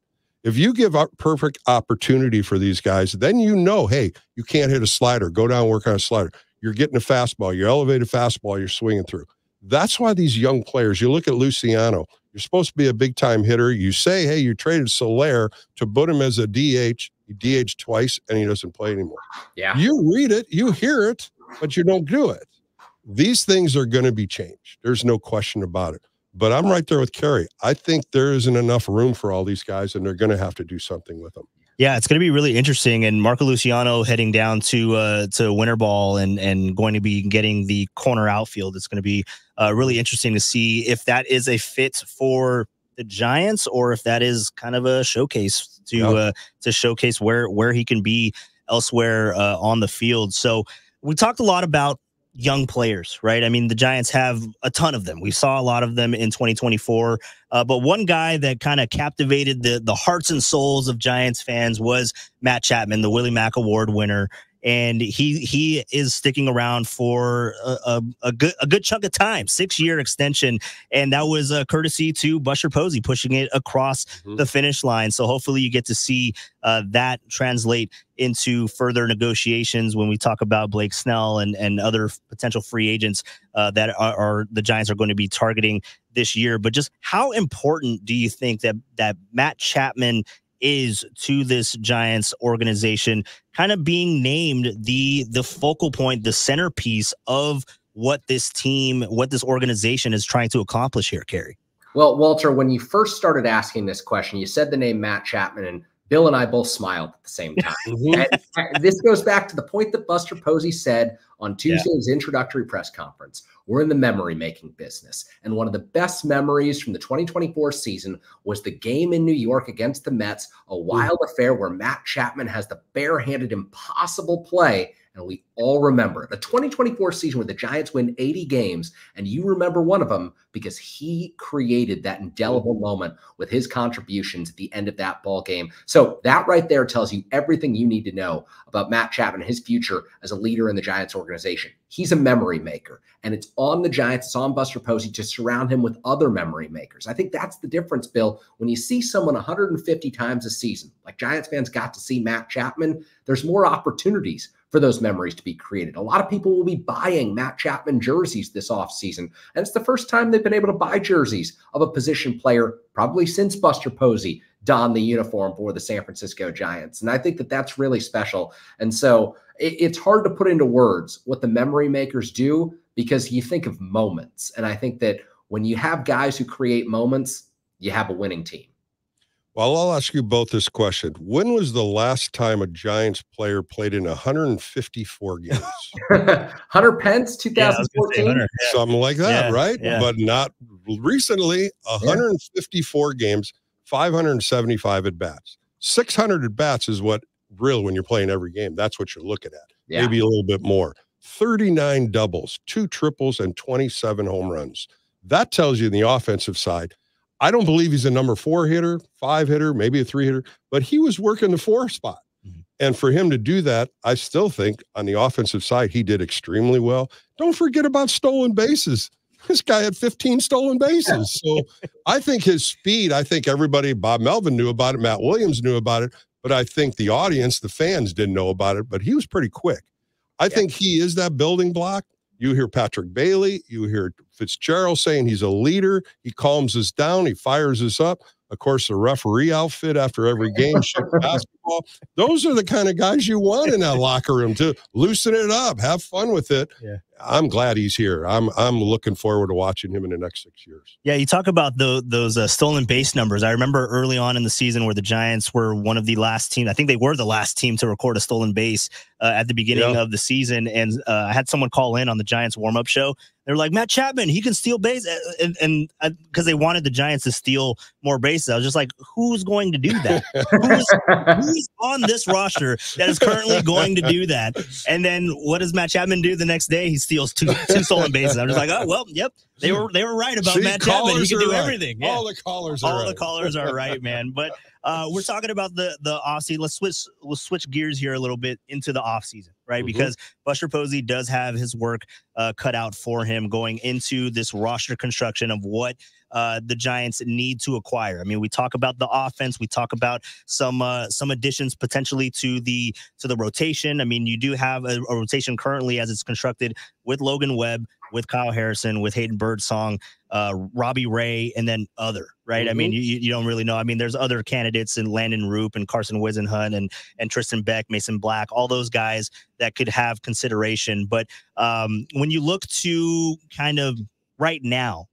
If you give up perfect opportunity for these guys, then you know, hey, you can't hit a slider. Go down and work on a slider. You're getting a fastball. You're elevated fastball. You're swinging through. That's why these young players, you look at Luciano, you're supposed to be a big-time hitter. You say, hey, you traded Soler to put him as a D H. You D H twice, and he doesn't play anymore. Yeah. You read it. You hear it, but you don't do it. These things are going to be changed. There's no question about it. But I'm right there with Kerry. I think there isn't enough room for all these guys, and they're going to have to do something with them. Yeah, it's going to be really interesting. And Marco Luciano heading down to uh, to winter ball and and going to be getting the corner outfield. It's going to be uh, really interesting to see if that is a fit for the Giants or if that is kind of a showcase to yeah. uh, to showcase where where he can be elsewhere uh, on the field. So we talked a lot about young players, right? I mean, the Giants have a ton of them. We saw a lot of them in twenty twenty-four. Uh, but one guy that kind of captivated the the hearts and souls of Giants fans was Matt Chapman, the Willie Mack Award winner. And he he is sticking around for a, a, a good a good chunk of time, six year extension, and that was a courtesy to Buster Posey pushing it across mm-hmm. the finish line. So hopefully you get to see uh, that translate into further negotiations when we talk about Blake Snell and and other potential free agents uh, that are, are the Giants are going to be targeting this year. But just how important do you think that that Matt Chapman is to this Giants organization, kind of being named the the focal point, the centerpiece of what this team, what this organization is trying to accomplish here, Kerry? Well, Walter, when you first started asking this question, you said the name Matt Chapman, and Bill and I both smiled at the same time. And this goes back to the point that Buster Posey said on Tuesday's yeah. introductory press conference. We're in the memory-making business. And one of the best memories from the twenty twenty-four season was the game in New York against the Mets, a wild mm. affair where Matt Chapman has the barehanded, impossible play and we all remember it. A twenty twenty-four season where the Giants win eighty games, and you remember one of them because he created that indelible moment with his contributions at the end of that ball game. So that right there tells you everything you need to know about Matt Chapman and his future as a leader in the Giants organization. He's a memory maker, and it's on the Giants, it's on Buster Posey to surround him with other memory makers. I think that's the difference, Bill. When you see someone one hundred fifty times a season, like Giants fans got to see Matt Chapman, there's more opportunities for those memories to be created. A lot of people will be buying Matt Chapman jerseys this offseason, and it's the first time they've been able to buy jerseys of a position player probably since Buster Posey donned the uniform for the San Francisco Giants. And I think that that's really special. And so it, it's hard to put into words what the memory makers do, because you think of moments. And I think that when you have guys who create moments, you have a winning team. Well, I'll ask you both this question. When was the last time a Giants player played in one hundred fifty-four games? Hunter Pence, two thousand fourteen? Yeah, yeah. Something like that, yeah, right? Yeah. But not recently. One hundred fifty-four yeah. games, five hundred seventy-five at-bats. six hundred at-bats is what real when you're playing every game. That's what you're looking at. Yeah. Maybe a little bit more. thirty-nine doubles, two triples, and twenty-seven home runs. That tells you in the offensive side, I don't believe he's a number four hitter, five hitter, maybe a three hitter, but he was working the four spot. Mm-hmm. And for him to do that, I still think on the offensive side, he did extremely well. Don't forget about stolen bases. This guy had fifteen stolen bases. So I think his speed, I think everybody, Bob Melvin knew about it, Matt Williams knew about it, but I think the audience, the fans didn't know about it, but he was pretty quick. I yeah. think he is that building block. You hear Patrick Bailey, you hear Fitzgerald saying he's a leader. He calms us down. He fires us up. Of course, the referee outfit after every game, shit, basketball. Those are the kind of guys you want in that locker room to loosen it up, have fun with it. Yeah. I'm glad he's here. I'm I'm looking forward to watching him in the next six years. Yeah, you talk about the, those uh, stolen base numbers. I remember early on in the season where the Giants were one of the last teams. I think they were the last team to record a stolen base uh, at the beginning yeah. of the season. And uh, I had someone call in on the Giants warm-up show. They're like, Matt Chapman, he can steal base. And because they wanted the Giants to steal more bases. I was just like, who's going to do that? who's, who's on this roster that is currently going to do that? And then what does Matt Chapman do the next day? He steals two, two stolen bases. I'm just like, oh, well, yep. They were they were right about See, Matt Chapman. He can do right. everything. Yeah. All the callers All are All the right. callers are right, man. But uh, we're talking about the, the offseason. Let's switch, we'll switch gears here a little bit into the offseason. Right, because mm-hmm. Buster Posey does have his work uh, cut out for him going into this roster construction of what uh, the Giants need to acquire. I mean, we talk about the offense, we talk about some uh, some additions potentially to the to the rotation. I mean, you do have a, a rotation currently as it's constructed with Logan Webb, with Kyle Harrison, with Hayden Birdsong, uh, Robbie Ray, and then other, right? Mm-hmm. I mean, you you don't really know. I mean, there's other candidates in Landon Roop and Carson Wisenhunt and and Tristan Beck, Mason Black, all those guys that could have consideration. But um, when you look to kind of right now,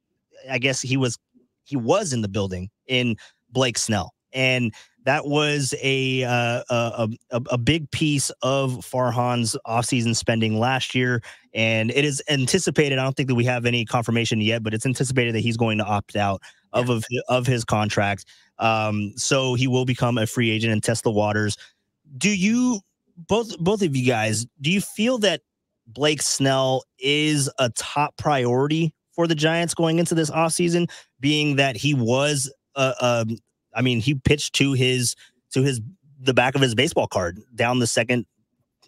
I guess he was he was in the building in Blake Snell, and that was a, uh, a, a a big piece of Farhan's offseason spending last year, and it is anticipated. I don't think that we have any confirmation yet, but it's anticipated that he's going to opt out of of, of his contract. Um, so he will become a free agent and test the waters. Do you both both of you guys? Do you feel that Blake Snell is a top priority for the Giants going into this offseason, being that he was a, a I mean, he pitched to his to his the back of his baseball card down the second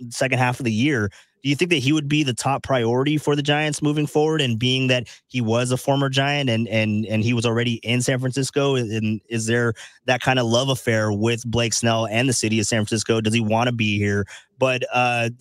second half of the year. Do you think that he would be the top priority for the Giants moving forward? And being that he was a former Giant and and and he was already in San Francisco, and is there that kind of love affair with Blake Snell and the city of San Francisco? Does he want to be here? But uh,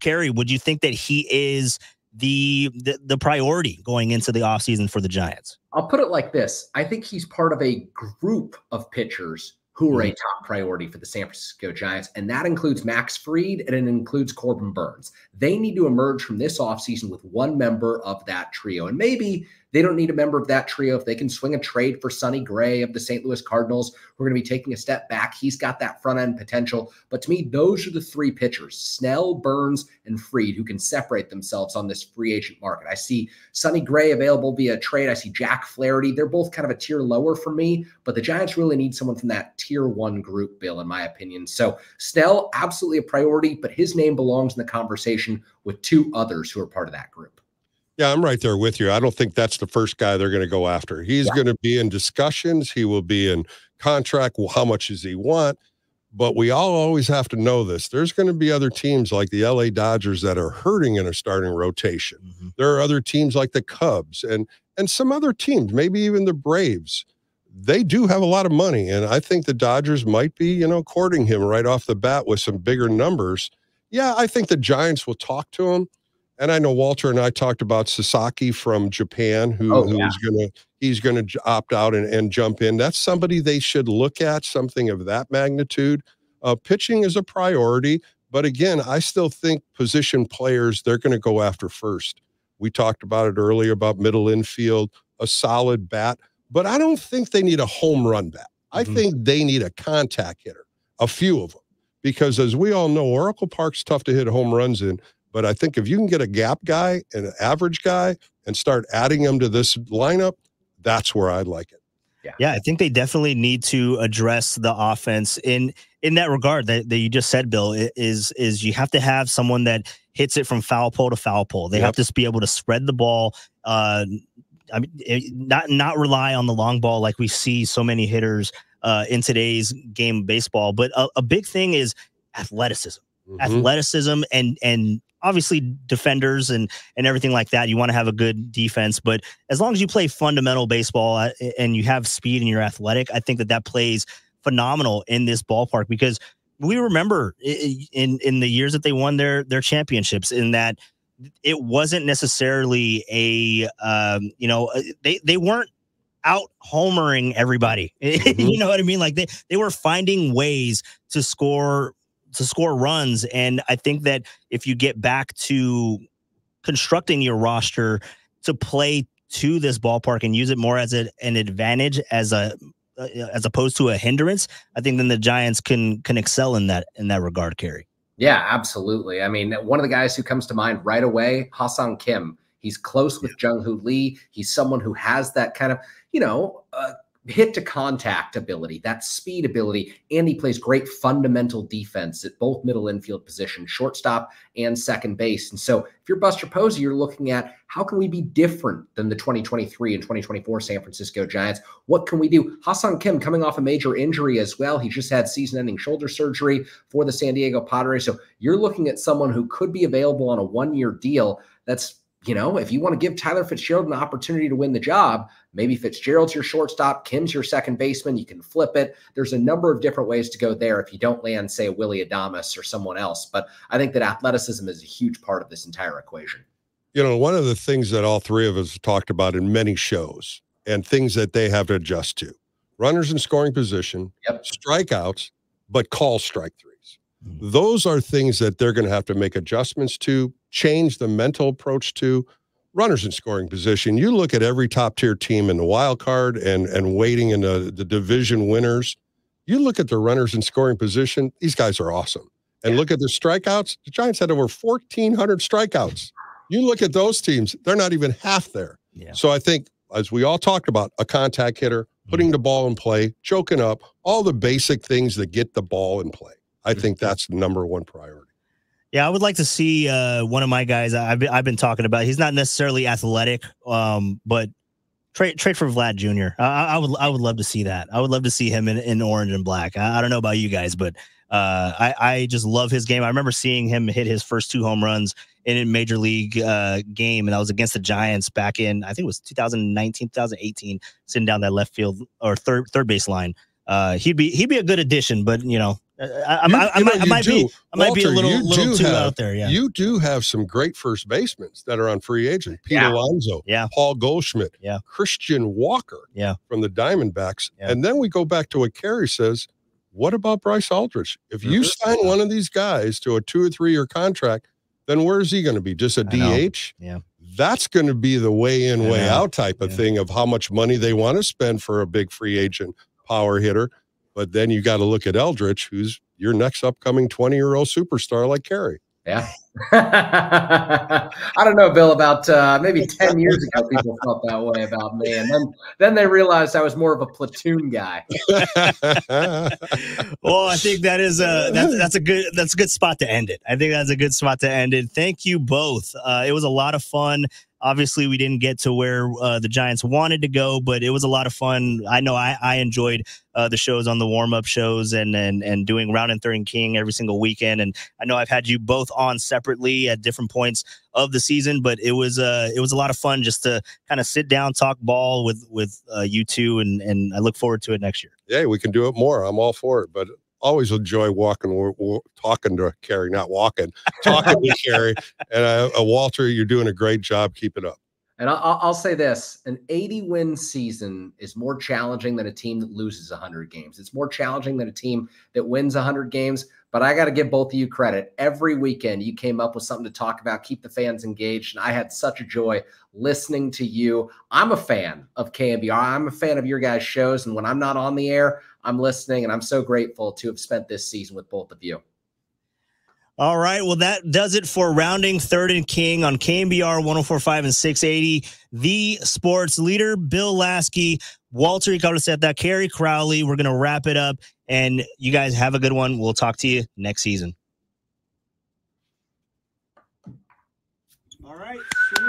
Kerry, would you think that he is the, the the priority going into the offseason for the Giants? I'll put it like this. I think he's part of a group of pitchers who are a top priority for the San Francisco Giants, and that includes Max Fried and it includes Corbin Burnes. They need to emerge from this offseason with one member of that trio, and maybe They don't need a member of that trio. If they can swing a trade for Sonny Gray of the Saint Louis Cardinals, we're going to be taking a step back. He's got that front end potential. But to me, those are the three pitchers, Snell, Burns, and Fried, who can separate themselves on this free agent market. I see Sonny Gray available via trade. I see Jack Flaherty. They're both kind of a tier lower for me, but the Giants really need someone from that tier one group, Bill, in my opinion. So Snell, absolutely a priority, but his name belongs in the conversation with two others who are part of that group. Yeah, I'm right there with you. I don't think that's the first guy they're going to go after. He's yeah. going to be in discussions. He will be in contract. Well, how much does he want? But we all always have to know this. There's going to be other teams like the L A Dodgers that are hurting in a starting rotation. Mm-hmm. There are other teams like the Cubs and and some other teams, maybe even the Braves. They do have a lot of money, and I think the Dodgers might be, you know, courting him right off the bat with some bigger numbers. Yeah, I think the Giants will talk to him. And I know Walter and I talked about Sasaki from Japan, who, oh, yeah. who's gonna he's gonna opt out and, and jump in. That's somebody they should look at, something of that magnitude. Uh, pitching is a priority, but again, I still think position players they're gonna go after first. We talked about it earlier about middle infield, a solid bat, but I don't think they need a home run bat. I mm-hmm. think they need a contact hitter, a few of them, because as we all know, Oracle Park's tough to hit home runs in. But I think if you can get a gap guy and an average guy and start adding them to this lineup, that's where I'd like it. Yeah, yeah, I think they definitely need to address the offense in in that regard that, that you just said, Bill, is is you have to have someone that hits it from foul pole to foul pole. They yep. have to be able to spread the ball, uh, I mean, not not rely on the long ball like we see so many hitters uh, in today's game of baseball. But a, a big thing is athleticism, mm-hmm. athleticism and and. Obviously defenders and, and everything like that. You want to have a good defense, but as long as you play fundamental baseball and you have speed and you're athletic, I think that that plays phenomenal in this ballpark because we remember in, in the years that they won their, their championships in that it wasn't necessarily a, um, you know, they, they weren't out homering everybody. Mm-hmm. You know what I mean? Like they, they were finding ways to score to score runs. And I think that if you get back to constructing your roster to play to this ballpark and use it more as a, an advantage as a, as opposed to a hindrance, I think then the Giants can, can excel in that, in that regard, Kerry. Yeah, absolutely. I mean, one of the guys who comes to mind right away, Ha-Sung Kim, he's close with yeah. Jung-Hoo Lee. He's someone who has that kind of, you know, uh, hit to contact ability, that speed ability, and he plays great fundamental defense at both middle infield position, shortstop and second base. And so if you're Buster Posey, you're looking at how can we be different than the twenty twenty-three and twenty twenty-four San Francisco Giants? What can we do? Ha-Sung Kim coming off a major injury as well. He just had season-ending shoulder surgery for the San Diego Padres. So you're looking at someone who could be available on a one-year deal. That's, you know, if you want to give Tyler Fitzgerald an opportunity to win the job, maybe Fitzgerald's your shortstop, Kim's your second baseman, you can flip it. There's a number of different ways to go there if you don't land, say, Willie Adames or someone else. But I think that athleticism is a huge part of this entire equation. You know, one of the things that all three of us talked about in many shows and things that they have to adjust to, runners in scoring position, yep. strikeouts, but call strike threes. Mm-hmm. Those are things that they're going to have to make adjustments to, change the mental approach to. Runners in scoring position, you look at every top tier team in the wild card and, and waiting in the, the division winners, you look at the runners in scoring position, these guys are awesome. And yeah. look at the strikeouts, the Giants had over fourteen hundred strikeouts. You look at those teams, they're not even half there. Yeah. So I think, as we all talked about, a contact hitter, putting mm-hmm. the ball in play, choking up, all the basic things that get the ball in play. I mm-hmm. think that's the number one priority. Yeah, I would like to see uh, one of my guys I've been, I've been talking about. He's not necessarily athletic, um, but trade trade for Vlad Junior I, I would I would love to see that. I would love to see him in, in orange and black. I, I don't know about you guys, but uh, I, I just love his game. I remember seeing him hit his first two home runs in a Major League uh, game, and I was against the Giants back in, I think it was two thousand nineteen, two thousand eighteen, sitting down that left field or third third baseline. Uh, he'd be he'd be a good addition, but you know. I, you, I, I, you know, I might do. be I Walter, might be a little, little too have, out there. Yeah, you do have some great first basemen that are on free agent. Pete yeah. Alonso, yeah. Paul Goldschmidt, yeah. Christian Walker, yeah. from the Diamondbacks, yeah. and then we go back to what Kerry says. What about Bryce Aldrich? If you sign one of these guys to a two or three year contract, then where is he going to be? Just a D H? Yeah. that's going to be the way in, way yeah. out type of yeah. thing of how much money they want to spend for a big free agent power hitter. But then you got to look at Eldridge, who's your next upcoming twenty-year-old superstar like Kerry. Yeah. I don't know, Bill, about uh, maybe ten years ago, people felt that way about me. And then, then they realized I was more of a platoon guy. Well, I think that is a, that's, that's a good, that's a good spot to end it. I think that's a good spot to end it. Thank you both. Uh, it was a lot of fun. Obviously, we didn't get to where uh, the Giants wanted to go, but it was a lot of fun. I know I, I enjoyed uh, the shows on the warm-up shows and and and doing Rounding Third and King every single weekend. And I know I've had you both on separately at different points of the season, but it was uh, it was a lot of fun just to kind of sit down, talk ball with with uh, you two, and and I look forward to it next year. Yeah, we can do it more. I'm all for it, but. Always enjoy walking, or, or talking to Kerry, not walking, talking to Kerry. And uh, uh, Walter, you're doing a great job. Keep it up. And I'll, I'll say this, an eighty win season is more challenging than a team that loses one hundred games. It's more challenging than a team that wins one hundred games. But I got to give both of you credit. Every weekend you came up with something to talk about, keep the fans engaged. And I had such a joy listening to you. I'm a fan of K N B R. I'm a fan of your guys' shows. And when I'm not on the air, I'm listening, and I'm so grateful to have spent this season with both of you. All right. Well, that does it for Rounding Third and King on K N B R one oh four point five and six eighty. The sports leader, Bill Laskey, Walter Icabalceta, Kerry Crowley. We're going to wrap it up, and you guys have a good one. We'll talk to you next season. All right.